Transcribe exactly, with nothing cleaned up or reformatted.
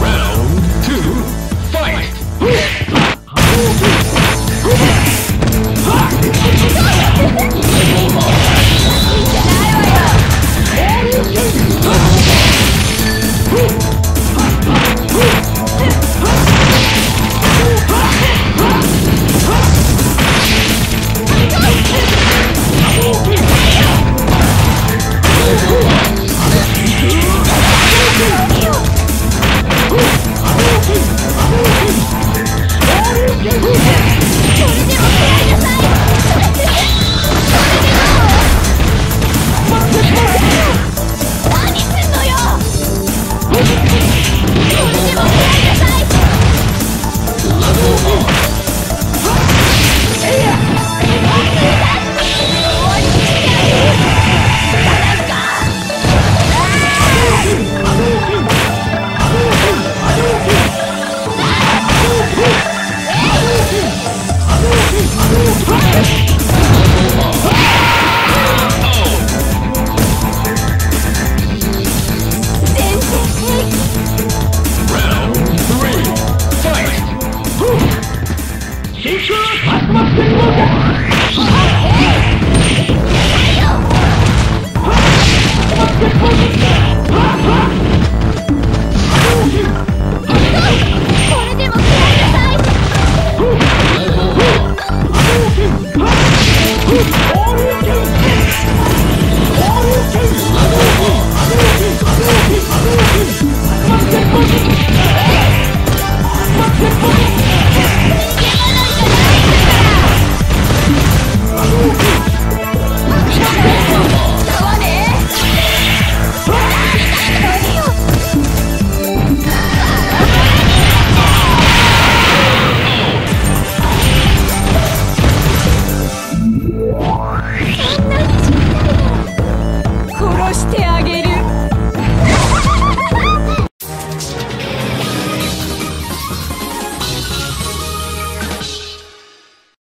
Round three, fight! Woo! Shinshu, Atma Sengoku!